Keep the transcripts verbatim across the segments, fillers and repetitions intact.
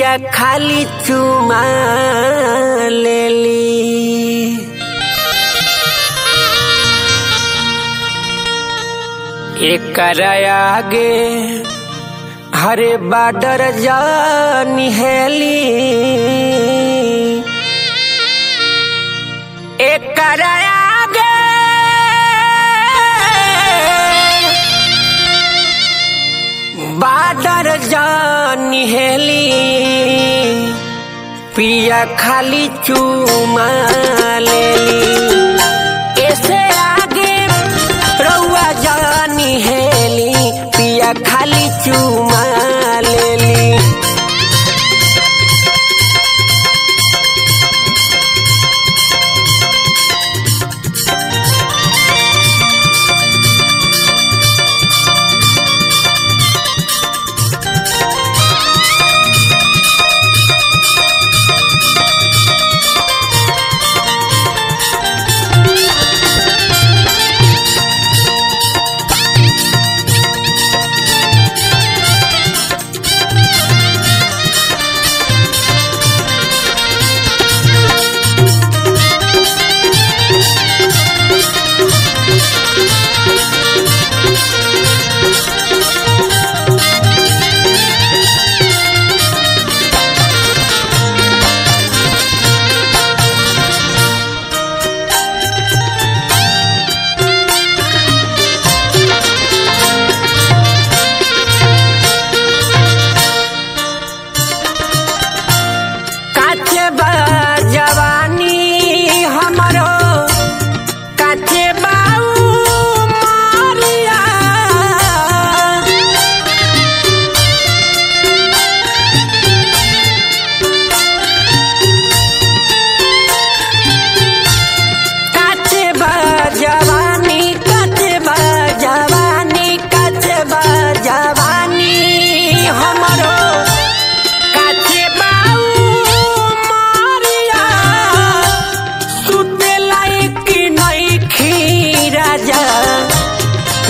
पिया खाली चुमा ले ली, एक आगे हरे बाडर जा निहली, एक आगे बाडर जा निहली, पिया खाली चूमा लेली। खाली चूमा ले ली,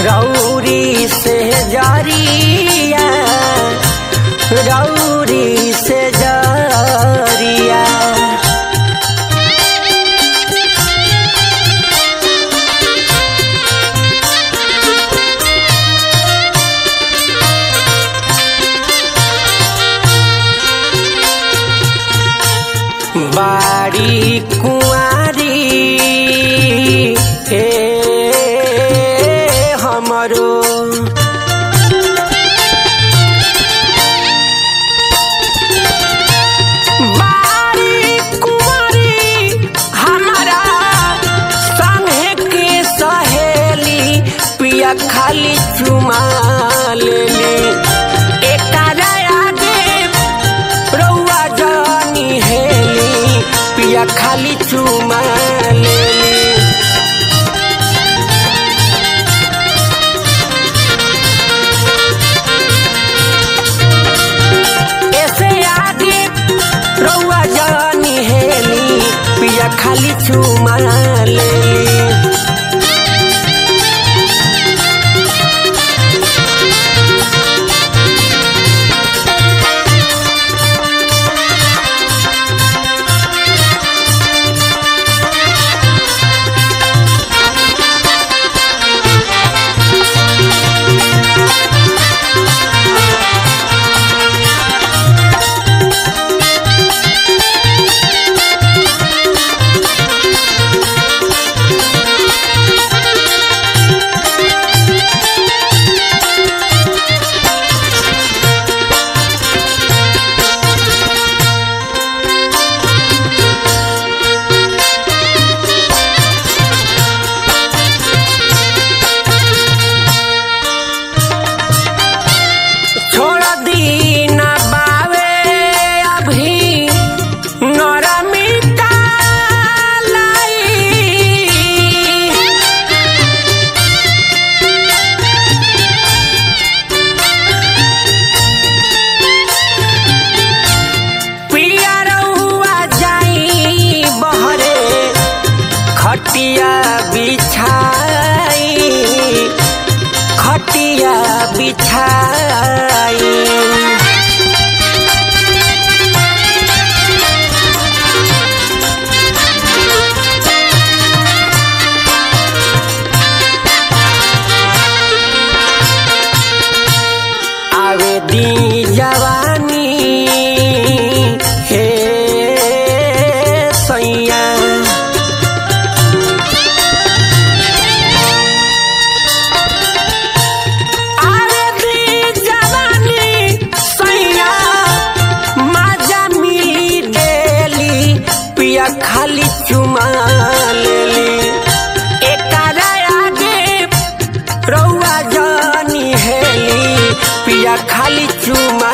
रौरी से जारिया, रौरी से जारिया। बाड़ी कुंवारी ए खाली चुमा ले ली, एक आगे रौआ जानी हेली, पिया खाली चुमा ले ली। ऐसे आगे रौआ जानी हेली, पिया खाली चुमा ले ली। खटिया बिछाई, खटिया बिछाई। भैया खाली चुमा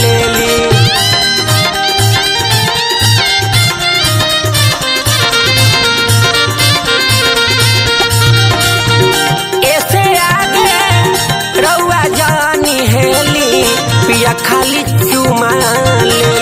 लेली। ऐसे आगे रउआ जानी हेली पिया खाली चुमा लेली।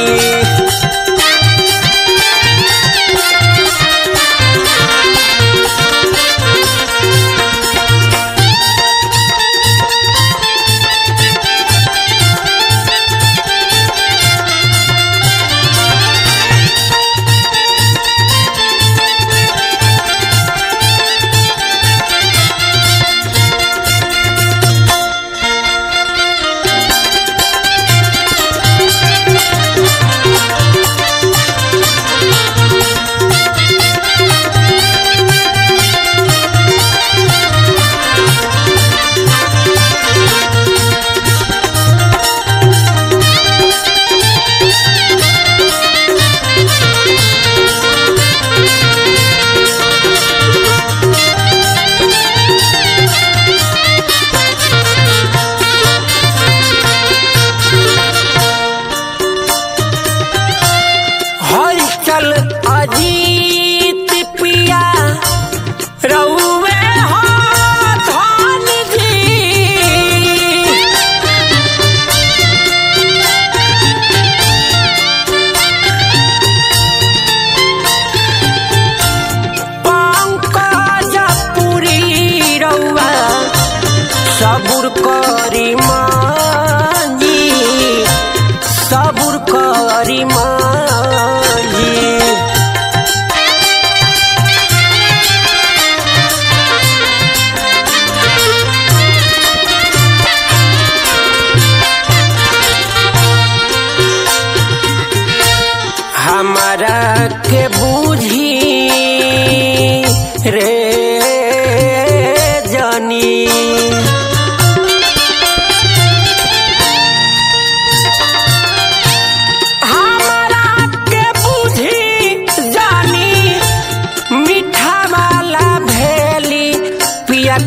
सबुर करी माँ जी, सबुर करी माँ जी। हमारा के बूझी रे जानी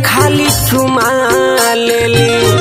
खाली चुमा लेली।